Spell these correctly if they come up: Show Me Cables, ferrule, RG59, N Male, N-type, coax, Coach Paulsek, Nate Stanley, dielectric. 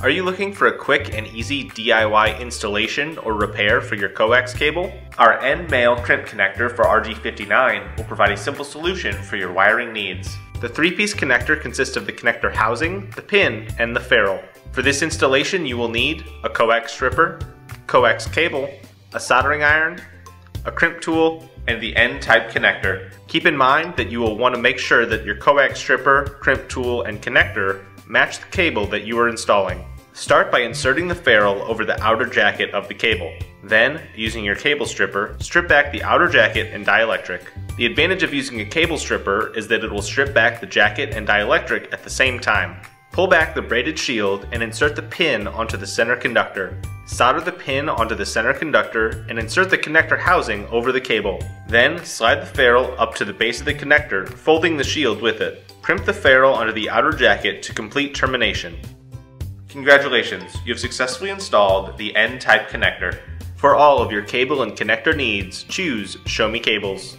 Are you looking for a quick and easy DIY installation or repair for your coax cable? Our N Male crimp connector for RG59 will provide a simple solution for your wiring needs. The three-piece connector consists of the connector housing, the pin, and the ferrule. For this installation you will need a coax stripper, coax cable, a soldering iron, a crimp tool, and the N-type connector. Keep in mind that you will want to make sure that your coax stripper, crimp tool, and connector match the cable that you are installing. Start by inserting the ferrule over the outer jacket of the cable. Then, using your cable stripper, strip back the outer jacket and dielectric. The advantage of using a cable stripper is that it will strip back the jacket and dielectric at the same time. Pull back the braided shield and insert the pin onto the center conductor. Solder the pin onto the center conductor and insert the connector housing over the cable. Then slide the ferrule up to the base of the connector, folding the shield with it. Crimp the ferrule under the outer jacket to complete termination. Congratulations, you have successfully installed the N-type connector. For all of your cable and connector needs, choose Show Me Cables.